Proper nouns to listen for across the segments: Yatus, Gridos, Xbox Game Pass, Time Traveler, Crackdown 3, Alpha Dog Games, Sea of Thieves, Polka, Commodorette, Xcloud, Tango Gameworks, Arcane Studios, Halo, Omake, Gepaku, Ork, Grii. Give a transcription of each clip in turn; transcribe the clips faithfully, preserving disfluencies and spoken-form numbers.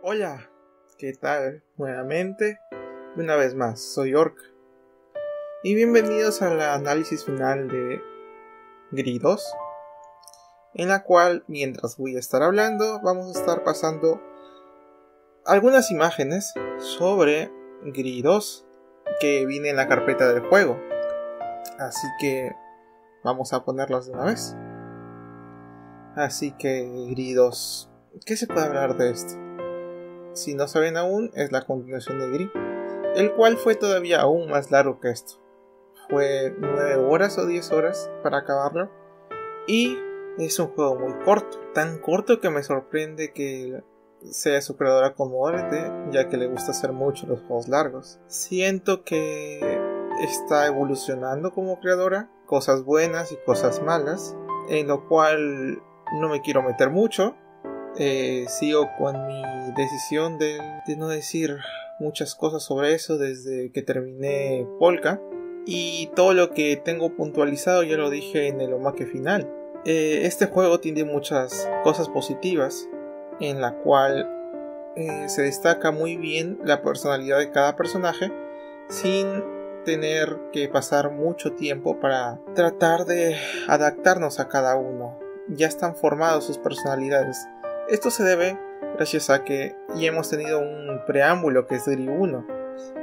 Hola, ¿qué tal? Nuevamente, una vez más, soy Ork. Y bienvenidos al análisis final de Gridos, en la cual, mientras voy a estar hablando, vamos a estar pasando algunas imágenes sobre Gridos que viene en la carpeta del juego. Así que vamos a ponerlas de una vez. Así que, Gridos, ¿qué se puede hablar de esto? Si no saben aún, es la continuación de Gris, el cual fue todavía aún más largo que esto. Fue nueve horas o diez horas para acabarlo. Y es un juego muy corto, tan corto que me sorprende que sea su creadora Commodorette, ya que le gusta hacer mucho los juegos largos. Siento que está evolucionando como creadora, cosas buenas y cosas malas, en lo cual no me quiero meter mucho. Eh, sigo con mi decisión de, de no decir muchas cosas sobre eso desde que terminé Polka, y todo lo que tengo puntualizado ya lo dije en el Omake final. Eh, este juego tiene muchas cosas positivas, en la cual eh, se destaca muy bien la personalidad de cada personaje sin tener que pasar mucho tiempo para tratar de adaptarnos a cada uno. Ya están formados sus personalidades. Esto se debe gracias a que ya hemos tenido un preámbulo que es Gris uno,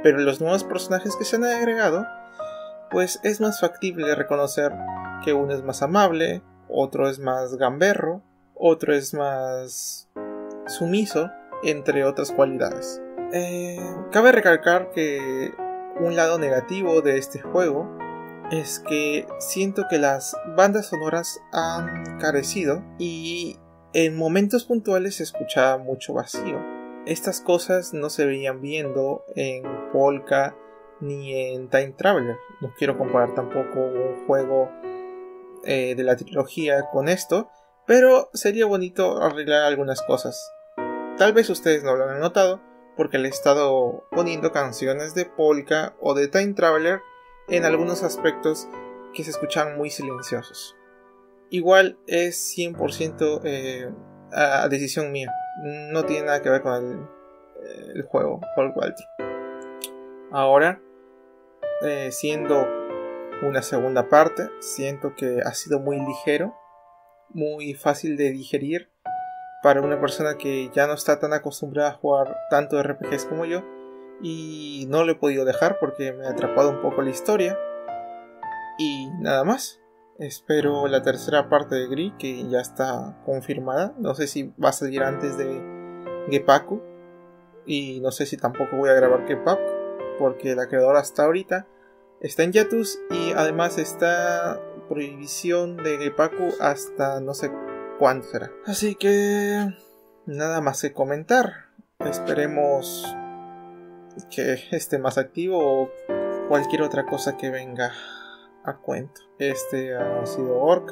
pero los nuevos personajes que se han agregado, pues es más factible reconocer que uno es más amable, otro es más gamberro, otro es más sumiso, entre otras cualidades. Eh, cabe recalcar que un lado negativo de este juego es que siento que las bandas sonoras han carecido y en momentos puntuales se escuchaba mucho vacío. Estas cosas no se veían viendo en Polka ni en Time Traveler. No quiero comparar tampoco un juego eh, de la trilogía con esto, pero sería bonito arreglar algunas cosas. Tal vez ustedes no lo han notado porque le he estado poniendo canciones de Polka o de Time Traveler en algunos aspectos que se escuchan muy silenciosos. Igual es cien por ciento eh, a decisión mía. No tiene nada que ver con el, el juego Paul Walter. Ahora, eh, siendo una segunda parte, siento que ha sido muy ligero, muy fácil de digerir para una persona que ya no está tan acostumbrada a jugar tanto R P Gs como yo. Y no lo he podido dejar porque me ha atrapado un poco la historia. Y nada más. Espero la tercera parte de Gris, que ya está confirmada. No sé si va a salir antes de Gepaku. Y no sé si tampoco voy a grabar Gepaku, porque la creadora hasta ahorita está en Yatus. Y además está prohibición de Gepaku hasta no sé cuándo será. Así que nada más que comentar. Esperemos que esté más activo o cualquier otra cosa que venga a cuento. Este ha sido Ork.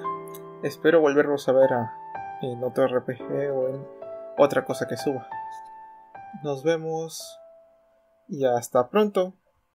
Espero volverlos a ver a, en otro R P G o en otra cosa que suba. Nos vemos y hasta pronto.